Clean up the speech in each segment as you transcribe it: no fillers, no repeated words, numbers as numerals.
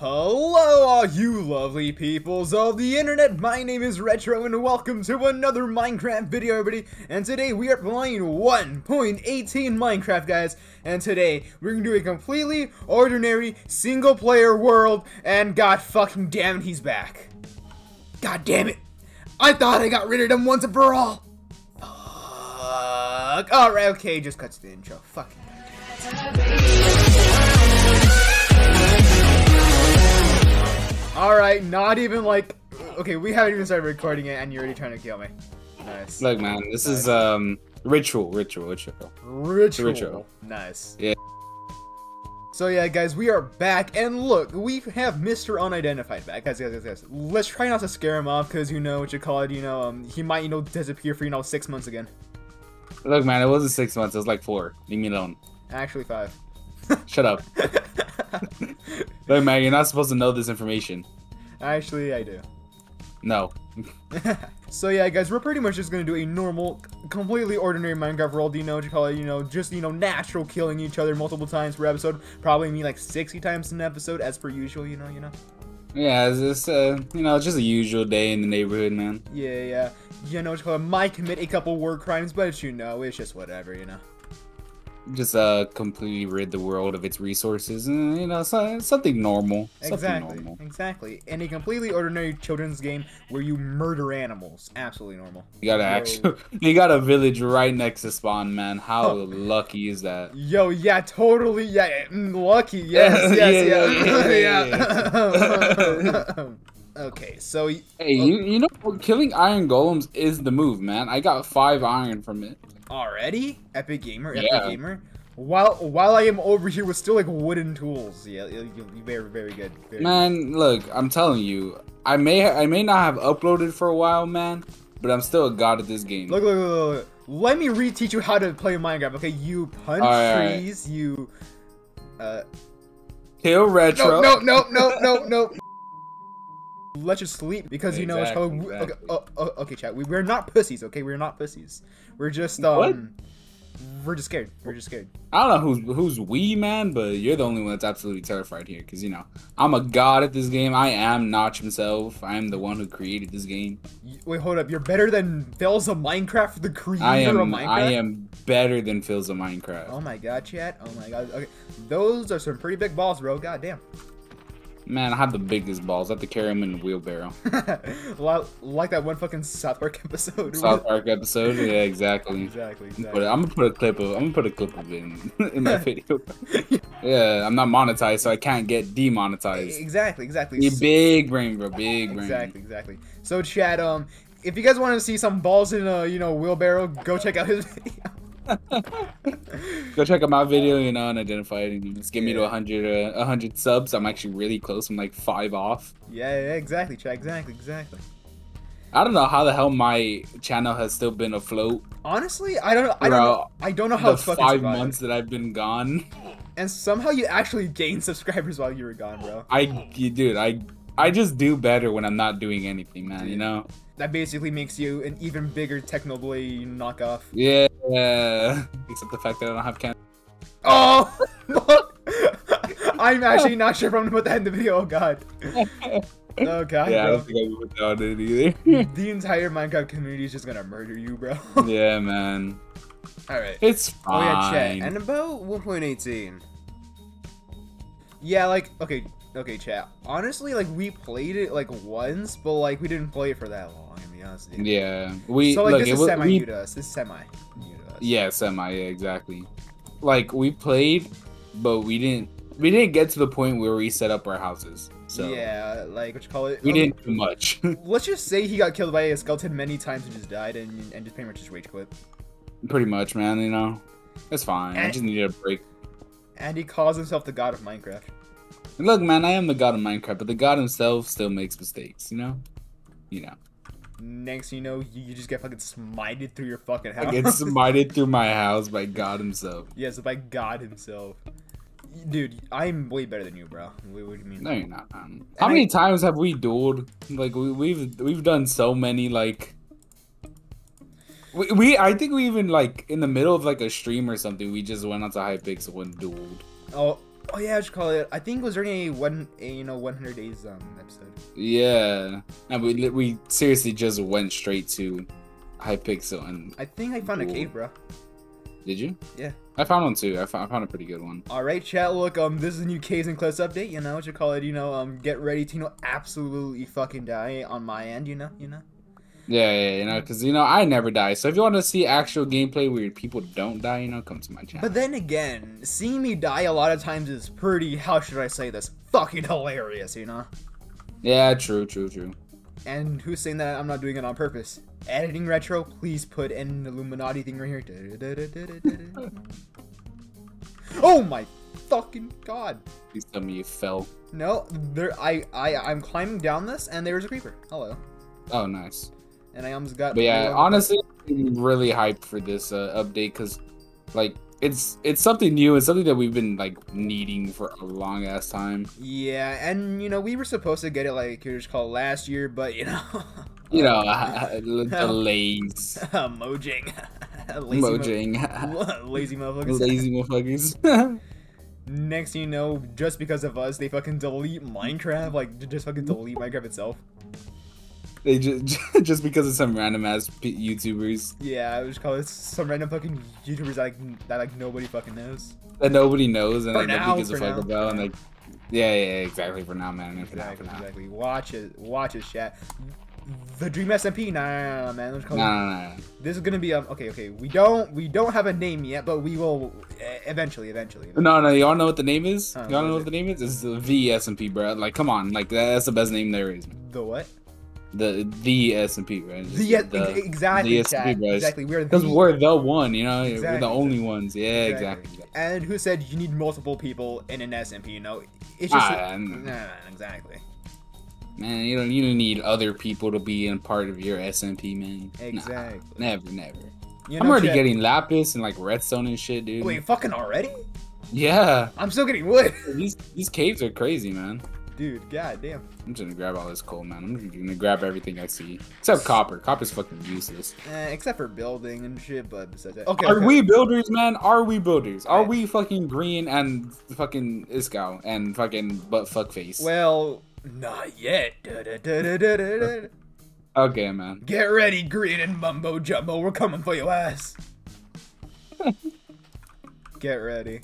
Hello all you lovely peoples of the internet, my name is Retro and welcome to another Minecraft video everybody, and today we are playing 1.18 Minecraft guys, and today we're gonna do a completely ordinary single player world, and god fucking damn it, he's back. God damn it, I thought I got rid of him once and for all. Fuck. Alright, okay, just cuts the intro, fuck. Alright, not even like, okay, we haven't even started recording it and you're already trying to kill me. Nice. Look man, this nice. Is Retro. Nice. Yeah. So yeah guys, we are back and look, we have Mr. Unidentified back. Guys, let's try not to scare him off because you know what you call it, you know, he might, you know, disappear for, you know, 6 months again. Look man, it wasn't 6 months, it was like 4. Leave me alone. Actually 5. Shut up. Look man, you're not supposed to know this information. Actually, I do. No. So yeah, guys, we're pretty much just gonna do a normal, completely ordinary Minecraft world, you know what you call it, you know, just, you know, natural killing each other multiple times per episode, probably me like 60 times an episode, as per usual, you know. Yeah, it's just, you know, it's just a usual day in the neighborhood, man. Yeah. You know what you call it, might commit a couple war crimes, but you know, it's just whatever, you know. Just completely rid the world of its resources, and you know, something normal. Exactly. In a completely ordinary children's game where you murder animals, absolutely normal. You got a village right next to spawn, man. How lucky is that? Yo, yeah, totally, yeah, lucky. Yes. Okay, so hey, you know, killing iron golems is the move, man. I got 5 iron from it. Already? Epic gamer. While I am over here with still like wooden tools. Yeah, very, very good. Very man, good. Look, I'm telling you, I may not have uploaded for a while, man, but I'm still a god at this game. Look. Let me reteach you how to play Minecraft. Okay, you punch trees, you kill Retro. No. Let you sleep because you know it's probably okay chat, we're not pussies, okay? We're not pussies. We're just we're just scared. I don't know who's we, man, but you're the only one that's absolutely terrified here because you know I'm a god at this game. I am Notch himself. I am the one who created this game. Wait, hold up. You're better than Phils of Minecraft, the creator of Minecraft? I am better than Phils of Minecraft. Oh my god, chat. Oh my god. Okay. Those are some pretty big balls, bro. God damn. Man, I have the biggest balls. I have to carry them in the wheelbarrow. Like that one fucking South Park episode. South Park episode? Yeah, exactly. Exactly. I'm gonna put a clip of it in my video. Yeah, I'm not monetized, so I can't get demonetized. Exactly. You big brain, bro. Big brain. Exactly. So, chat. If you guys want to see some balls in a wheelbarrow, go check out his video. Go check out my video, you know, Unidentified, and just get me to 100 subs. I'm actually really close. I'm like 5 off. Yeah, exactly, chat. Exactly. I don't know how the hell my channel has still been afloat. Honestly, I don't know how it's fucking 5 months that I've been gone. And somehow you actually gained subscribers while you were gone, bro. Dude, I just do better when I'm not doing anything, man. Dude, you know. That basically makes you an even bigger Technoblade knockoff. Yeah, except the fact that I don't have cancer. Oh! I'm actually not sure if I'm gonna put that in the video. Oh god. Oh god. Yeah, bro. I don't think I would put that in either. The entire Minecraft community is just gonna murder you, bro. Yeah, man. All right. It's fine. Oh yeah, chat. And about 1.18. Yeah, like okay, chat. Honestly, like we played it like once, but like we didn't play it for that long. Honest, yeah, we so like look, this is semi new to us. Yeah, semi. Yeah, exactly. Like we played, but we didn't get to the point where we set up our houses. So yeah, like what you call it. We didn't do much. Let's just say he got killed by a skeleton many times and just died, and just pretty much just rage quit. Pretty much, man. You know, it's fine. I just needed a break. And he calls himself the god of Minecraft. And look, man, I am the god of Minecraft, but the god himself still makes mistakes. You know. Next thing you know, you just get fucking smited through your fucking house. I get smited through my house by God himself. Yes, by God himself. Dude, I'm way better than you, bro. What do you mean? No, you're not, man. How many times have we dueled? Like, we've done so many, like... I think we even, like, in the middle of, like, a stream or something, we just went onto Hypixel and dueled. Oh, Oh yeah, I should call it. I think it was during a 100 days episode. Yeah, and we seriously just went straight to Hypixel and. I think I found a cave, bro. Did you? Yeah. I found one too. I found a pretty good one. All right, chat. Look, this is a new Caves and Cliffs update. You know what you call it. You know, get ready to absolutely fucking die on my end. You know. Yeah, you know, because, you know, I never die. So if you want to see actual gameplay where people don't die, you know, come to my channel. But then again, seeing me die a lot of times is pretty, how should I say this, fucking hilarious, you know? Yeah, true. And who's saying that I'm not doing it on purpose? Editing Retro, please put an Illuminati thing right here. Oh my fucking god. Please tell me you fell. No, there. I'm climbing down this and there's a creeper. Hello. Oh, nice. And I almost got. But yeah, honestly, I'm really hyped for this update because, like, it's something new. It's something that we've been like needing for a long ass time. Yeah, and you know we were supposed to get it like you just called last year, but you know. You know, delays. Mojang. Mojang. Lazy motherfuckers. Lazy motherfuckers. Next, you know, just because of us, they fucking delete Minecraft. Like, just fucking delete Minecraft itself. They just because of some random ass YouTubers. Yeah, I would just call it some random fucking YouTubers that nobody fucking knows. That nobody knows and like nobody gives a fuck about and like yeah exactly for now man. Exactly. Watch it chat. The Dream SMP, nah man. Let's call it. This is gonna be okay. We don't have a name yet, but we will eventually. No, y'all know what the name is? Y'all know what the name is? It's the SMP, bro. Like come on, like that's the best name there is. The what? The SMP, right? Exactly. Because we're the one, you know. Exactly, we're the only ones. Yeah, exactly. And who said you need multiple people in an SMP? You know, it's just exactly. Man, you don't need other people to be in part of your SMP, man. Exactly. Nah, never. You know, I'm already getting lapis and like redstone and shit, dude. Wait, fucking already? Yeah. I'm still getting wood. These caves are crazy, man. Dude, goddamn. I'm just gonna grab all this coal, man. I'm just gonna grab everything I see. Except copper. Copper's fucking useless. Except for building and shit, but besides that. Okay, are we builders, man? Are we builders? Are we fucking green and fucking Iskow and fucking butt fuckface? Well, not yet. Okay, man. Get ready, green and Mumbo Jumbo. We're coming for your ass. Get ready.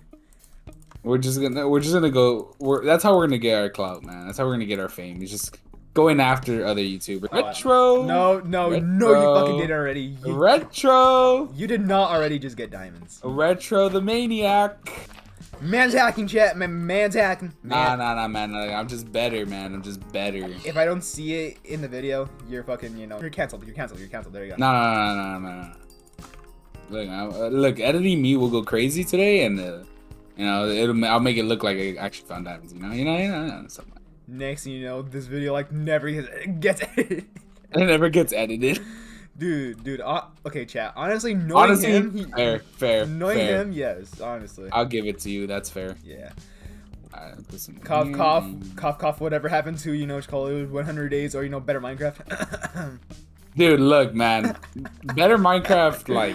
We're just gonna go. That's how we're gonna get our clout, man. That's how we're gonna get our fame. Is just going after other YouTubers. Retro. No, you fucking did already. Retro. You did not already just get diamonds. Retro the maniac. Man's hacking, chat. Man's hacking. Man. Nah, man. Like, I'm just better, man. I'm just better. If I don't see it in the video, you're fucking, you know, you're canceled. You're canceled. There you go. No. Look, editing me will go crazy today, and. You know, I'll make it look like I actually found diamonds. You know, something. Next, you know, this video like never gets edited. It never gets edited. Dude. Okay, chat. Honestly, knowing him, fair. Knowing him, yes. Honestly, I'll give it to you. That's fair. Yeah. Cough. Whatever happened to you know, just call it 100 days or you know, better Minecraft. Dude, look, man. Better Minecraft, like.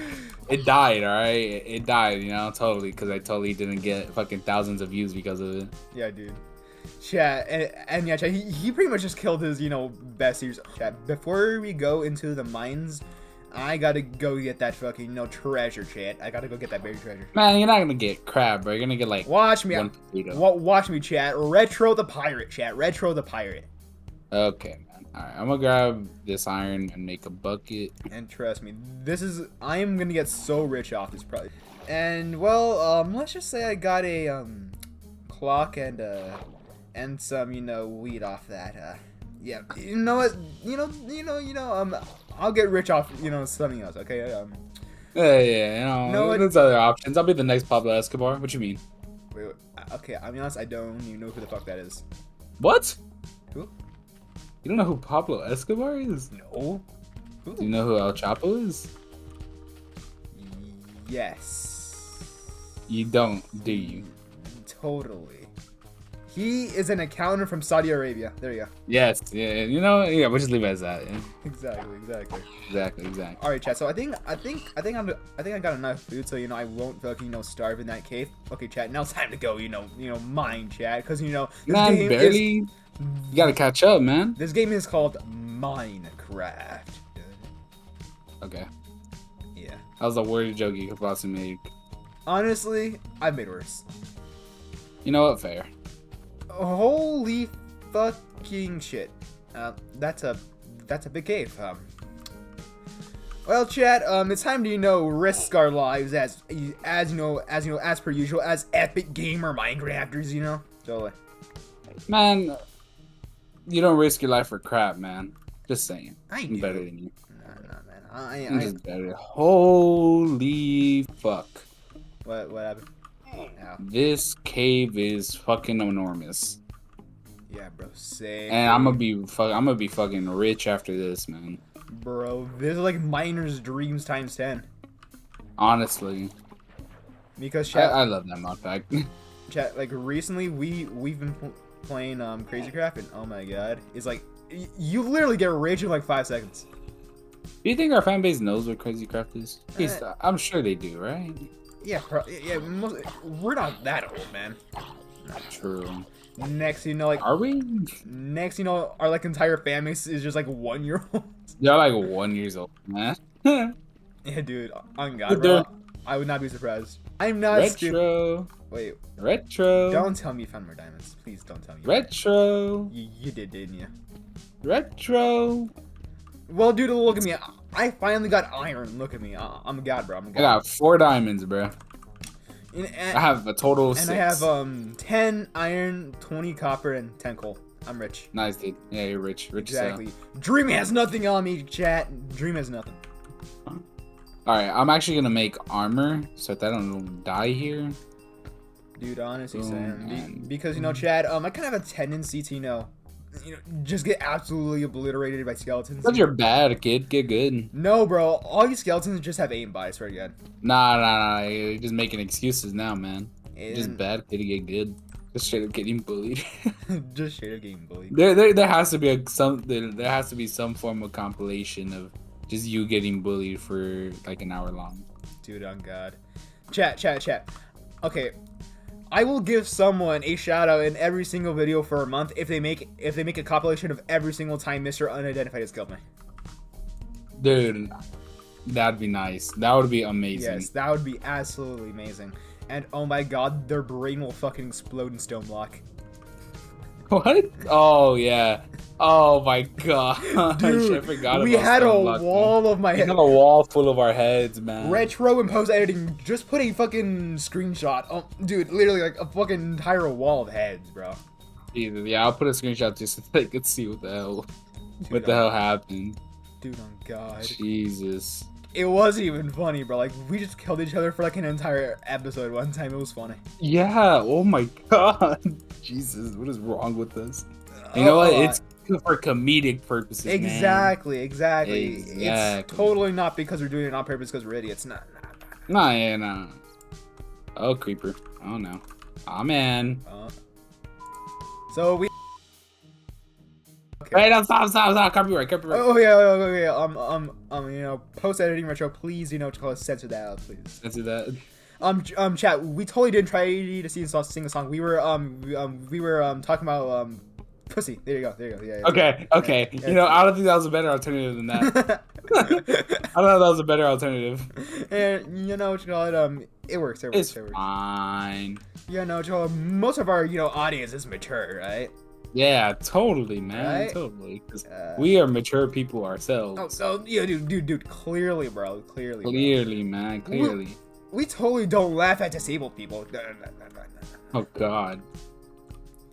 It died, all right? It died, you know, totally, because I totally didn't get fucking thousands of views because of it. Yeah, dude. Chat, and yeah, chat, he pretty much just killed his, you know, best series. Chat, before we go into the mines, I gotta go get that fucking, you know, treasure, chat. I gotta go get that buried treasure. Man, you're not gonna get crab, bro. You're gonna get, like, Watch me, chat. Retro the pirate, chat. Retro the pirate. Okay. Alright, I'm gonna grab this iron and make a bucket. And trust me, I am gonna get so rich off this project. And well, let's just say I got a clock and some you know wheat off that. Yeah, you know what? I'll get rich off you know something else. Okay. Yeah. There's other options. I'll be the next Pablo Escobar. What you mean? Wait. Okay, I'm honest. I don't even know who the fuck that is. What? Who? You don't know who Pablo Escobar is? No. Ooh. Do you know who El Chapo is? Yes. You don't, do you? Totally. He is an accountant from Saudi Arabia. There you go. Yes. Yeah. You know. Yeah. We'll just leave it as that. Yeah. Exactly. Exactly. Exactly. Exactly. All right, chat. So I think I got enough food, so you know I won't fucking starve in that cave. Okay, chat. Now it's time to go. You know, mine, chat, because you know this man, game barely. You gotta catch up, man. This game is called Minecraft. Okay. Yeah. That was the worst joke you could possibly make. Honestly, I've made worse. You know what? Fair. Holy fucking shit. That's a big cave. Well, chat, it's time to, risk our lives as per usual, as epic gamer Minecrafters, So, man, you don't risk your life for crap, man. Just saying. I'm better than you. No, man. I'm just better. Holy fuck. What happened? Yeah. This cave is fucking enormous. Yeah, bro. Same. And I'm gonna be fucking rich after this, man. Bro, this is like miners' dreams ×10. Honestly. Because chat, I love that modpack. Chat, like recently we've been playing Crazy Craft, and oh my god, it's like you literally get rich in like 5 seconds. Do you think our fan base knows what Crazy Craft is? I'm sure they do, right? Yeah, we're not that old, man. Not true. Next, are we? Next, our entire fan base is just like 1 year old. They're like 1 year old, man. Yeah, dude. On God, bro, I would not be surprised. I'm not Retro. Wait. Retro. Don't tell me you found more diamonds. Please don't tell me. Retro. You did, didn't you? Retro. Well, dude, look at me. I finally got iron. Look at me. I'm a god, bro. I'm a god. I got 4 diamonds, bro. And I have a total of 6. And I have 10 iron, 20 copper, and 10 coal. I'm rich. Nice, dude. Yeah, you're rich. Rich exactly. As hell. Dream has nothing on me, chat. Dream has nothing. All right, I'm actually gonna make armor so that I don't die here. Dude, honestly, Sam, because chat, I kind of have a tendency to just get absolutely obliterated by skeletons. But you're bad, kid. Get good. No, bro. All you skeletons just have aim bias, right? Good. Nah. You're just making excuses now, man. You're just bad, kid. Get good. Just straight up getting bullied. Just straight up getting bullied. There has to be some form of compilation of just you getting bullied for like an hour long. Dude, on God. Chat. Okay. I will give someone a shout out in every single video for a month if they make a compilation of every single time Mr. Unidentified has killed me. Dude, that'd be nice. That would be amazing. Yes, that would be absolutely amazing. And oh my god, their brain will fucking explode in stone block. What? Oh yeah. Oh my god. Dude, I forgot we about had a block, wall man. Of my head. We had a wall full of our heads, man. Retro and post editing just put a fucking screenshot. Oh, dude, literally like a fucking entire wall of heads, bro. Yeah, I'll put a screenshot just so they could see what the hell, dude, what the hell happened. Dude, on God. Jesus. It wasn't even funny, bro. Like we just killed each other for like an entire episode one time. It was funny. Yeah. Oh my god. Jesus, what is wrong with us? You know what? It's for comedic purposes. Exactly, man. Exactly. It's totally not because we're doing it on purpose because we're idiots. Nah. Oh, creeper. Oh no. Aw, man. So we. Okay. Wait, no, stop. Copyright. Oh yeah. Post editing Retro. Please, censor that out, please. Censor that. Chat. We totally didn't try to sing a song. We were talking about pussy. There you go. Yeah. Okay. Yeah. I don't think that was a better alternative than that. I don't know if that was a better alternative. And it works. Fine. Yeah, most of our audience is mature, right? Yeah, totally, man. Right? Totally. We are mature people ourselves. Oh, so yeah, dude. Clearly, bro. Clearly, man. We totally don't laugh at disabled people. No. Oh God.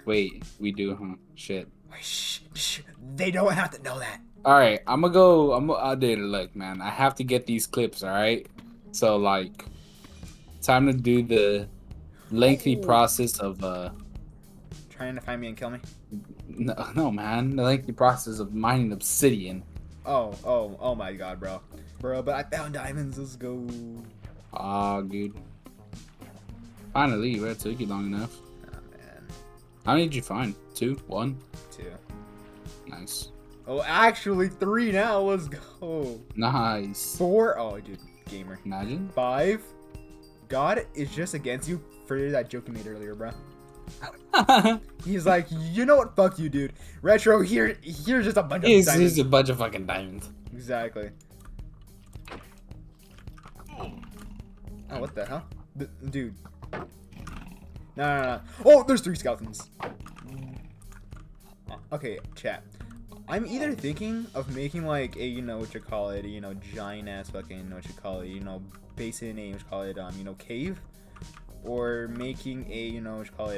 Wait, we do, huh? Shit. Shh. They don't have to know that. All right, I'm gonna go. I did it. Look, man, I have to get these clips. All right. So like, time to do the lengthy process of trying to find me and kill me. No, man. The lengthy process of mining obsidian. Oh my God, bro. But I found diamonds. Let's go. Ah, dude. Finally, right? Took you long enough. Oh, man. How many did you find? Two? One? Two. Nice. Oh, actually three now. Let's go. Nice. Four. Oh, dude, gamer. Imagine. Five. God is just against you for that joke you made earlier, bro. He's like, you know what? Fuck you, dude. Retro, here's just a bunch of diamonds. Here's a bunch of fucking diamonds. Exactly. Oh, what the hell? Dude. No. Oh, there's three skeletons. Okay, chat. I'm either thinking of making like a, giant ass fucking, basin, cave. Or making a,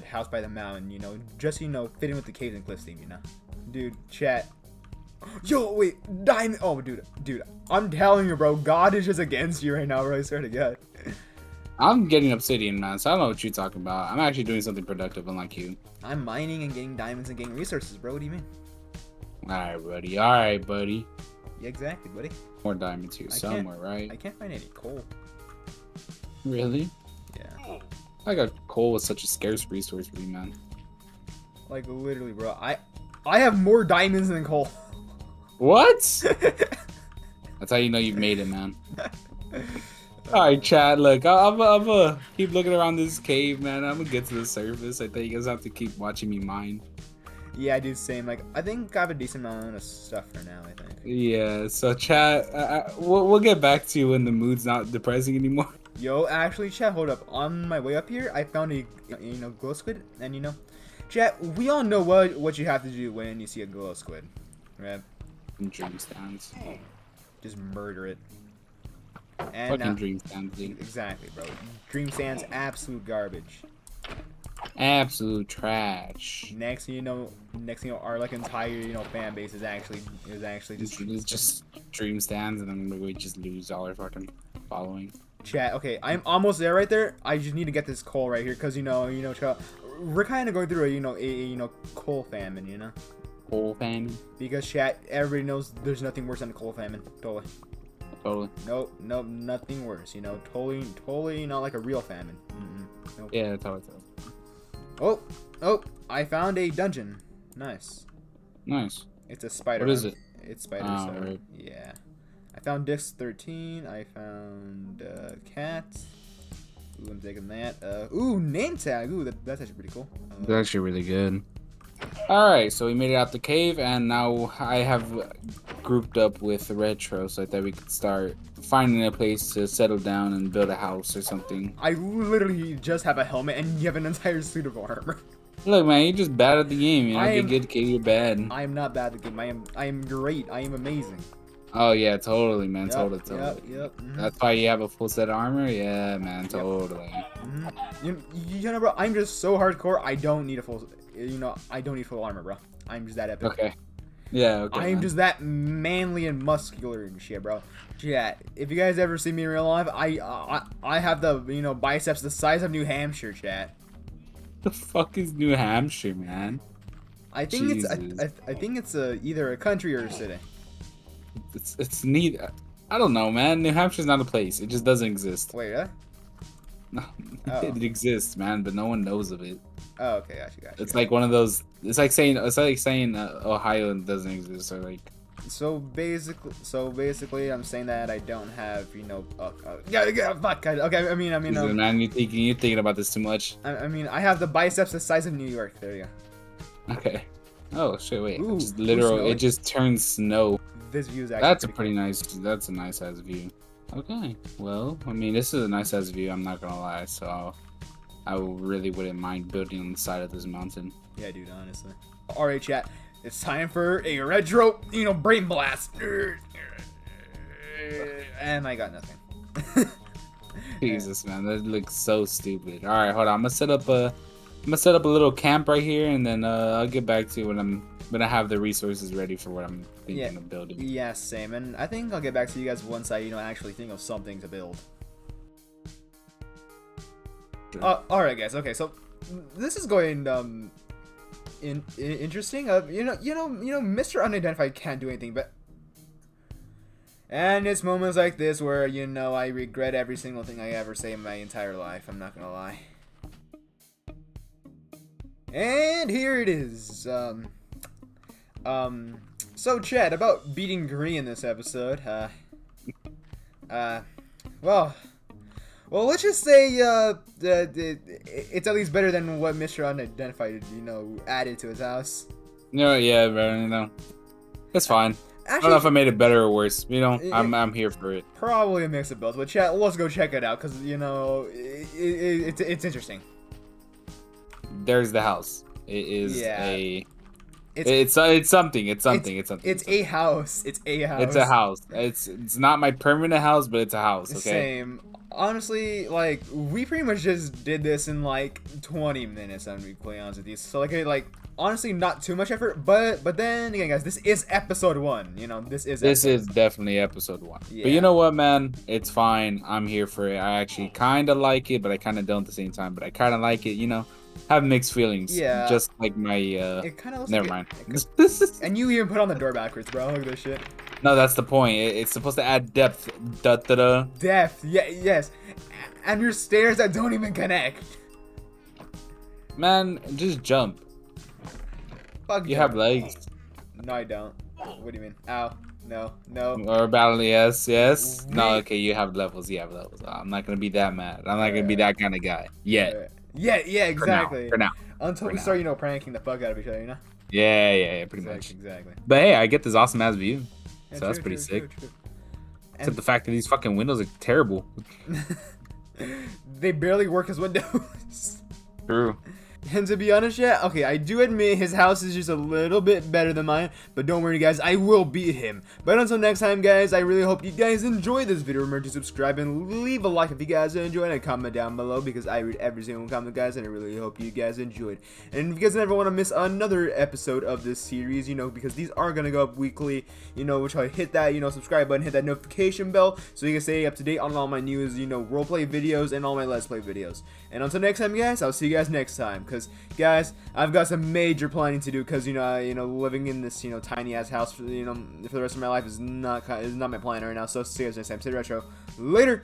house by the mountain, just, fitting with the Caves and Cliffs theme, Dude, chat. Yo, wait, diamond. Oh, dude, I'm telling you, bro, God is just against you right now, bro, I swear to God. I'm getting obsidian, man, so I don't know what you're talking about. I'm actually doing something productive, unlike you. I'm mining and getting diamonds and getting resources, bro, what do you mean? All right, buddy. Yeah, exactly, buddy. More diamonds here somewhere, right? I can't find any coal. Really? Yeah. I got coal was such a scarce resource for me, man. Like, literally, bro, I have more diamonds than coal. What? That's how you know you've made it, man. Alright, Chad, look, I'm keep looking around this cave, man. I'm gonna get to the surface. I think you guys have to keep watching me mine. Yeah, dude, same. Like, I think I have a decent amount of stuff for now, I think. Yeah, so, Chad, we'll get back to you when the mood's not depressing anymore. Yo, actually, chat, hold up. On my way up here, I found a, glow squid, and chat, we all know what you have to do when you see a glow squid, right? And dream stands. Just murder it. And fucking dream stands, dude. Exactly, bro. Dream stands, absolute garbage. Absolute trash. Next thing you know, our like entire fan base is actually just dream stands, and then we just lose all our fucking following. Chat, okay, I'm almost there right there. I just need to get this coal right here because chat, we're kind of going through a coal famine, Coal famine. Because chat, everybody knows there's nothing worse than a coal famine. Totally. Nope, nothing worse. Totally not like a real famine. Nope. Yeah, totally. Oh, I found a dungeon. Nice. It's a spider. What is it? It's spider. Oh, right. Yeah. I found disc 13. I found cat. Ooh, I'm taking that. Ooh, name tag. Ooh, that's actually pretty cool. That's actually really good. All right, so we made it out the cave, and now I have grouped up with Retro so that we could start finding a place to settle down and build a house or something. I literally just have a helmet, and you have an entire suit of armor. Look, man, you're just bad at the game. You're good, kid. You're bad. I am not bad at the game. I am great. I am amazing. Oh yeah, totally, man. Yep, totally. Yep. Mm-hmm. That's why you have a full set of armor. Yeah, man, totally. Yep. Mm-hmm. Bro, I'm just so hardcore. I don't need a full. I don't need full armor, bro. I'm just that epic. Okay. Yeah. Okay. I'm just that manly and muscular and shit, bro. Yeah. If you guys ever see me in real life, I have the biceps the size of New Hampshire, chat. The fuck is New Hampshire, man? I think it's either a country or a city. It's neat. I don't know, man. New Hampshire's not a place. It just doesn't exist. Wait, really? No, it exists, man, but no one knows of it. Oh, okay, gotcha. It's like one of those. It's like saying Ohio doesn't exist, or like. So basically, I'm saying that I don't have, fuck. Okay, I mean. Man, you're thinking about this too much. I mean, I have the biceps the size of New York. There you go. Okay. Oh shit! Wait. Ooh, it's literal. It just turns snow. This view is actually. That's a pretty nice. That's a nice size view. Okay, well, I mean, this is a nice ass view, I'm not gonna lie, so I really wouldn't mind building on the side of this mountain. Yeah, dude, honestly. Alright, chat, it's time for a Retro, brain blast. And I got nothing. Jesus, man, that looks so stupid. Alright, hold on, I'm gonna set up a little camp right here, and then I'll get back to you when I'm gonna have the resources ready for what I'm thinking of building. Yeah, same. And I think I'll get back to you guys once I, actually think of something to build. Sure. Alright, guys. Okay, so this is going interesting. Mr. Unidentified can't do anything, but. And it's moments like this where I regret every single thing I ever say in my entire life. I'm not gonna lie. And here it is. So Chad, about beating Gree in this episode, well, let's just say, it's at least better than what Mr. Unidentified, you know, added to his house. No, yeah, bro, you know, it's fine. Actually, I don't know if I made it better or worse. You know, I'm here for it. Probably a mix of both, but Chad, let's go check it out, because, you know, it's interesting. There's the house. It is a... It's something. It's a house. It's not my permanent house, but it's a house. Okay. Same. Honestly, like, we pretty much just did this in like 20 minutes. I'm gonna be quite honest with you. So like honestly, not too much effort. But then again, guys, this is episode 1. You know, this is definitely episode 1. Yeah. But you know what, man? It's fine. I'm here for it. I actually kind of like it, but I kind of don't at the same time. But I kind of like it. You know. Have mixed feelings. Yeah. Just like my, It kind of looks never like mind. And you even put on the door backwards, bro. Look at this shit. No, that's the point. It's supposed to add depth. Da-da-da. Depth. Yeah, yes. And your stairs that don't even connect. Man, just jump. Fuck you. You have legs. No, I don't. What do you mean? Ow. No. No. Or battle. Yes. Yes. Wait. No, okay. You have levels. You have levels. I'm not going to be that mad. I'm not going to be that kind of guy. Yet. Yeah, exactly. For now. Until we start, you know, pranking the fuck out of each other, you know? Yeah, pretty much. Exactly. But hey, I get this awesome ass view. Yeah, so that's pretty sick. True. Except the fact that these fucking windows are terrible. They barely work as windows. True. And to be honest, yeah, okay, I do admit his house is just a little bit better than mine, but don't worry, guys, I will beat him. But until next time, guys, I really hope you guys enjoyed this video. Remember to subscribe and leave a like if you guys enjoyed, and comment down below, because I read every single comment, guys, and I really hope you guys enjoyed. And if you guys never want to miss another episode of this series, you know, because these are going to go up weekly, you know, which I hit that, you know, subscribe button, hit that notification bell, so you can stay up to date on all my news, you know, roleplay videos and all my Let's Play videos. And until next time, guys, I'll see you guys next time. Because, guys, I've got some major planning to do. Because you know, living in this, you know, tiny ass house for, you know, for the rest of my life is not my plan right now. So see you guys next time. Stay retro. Later.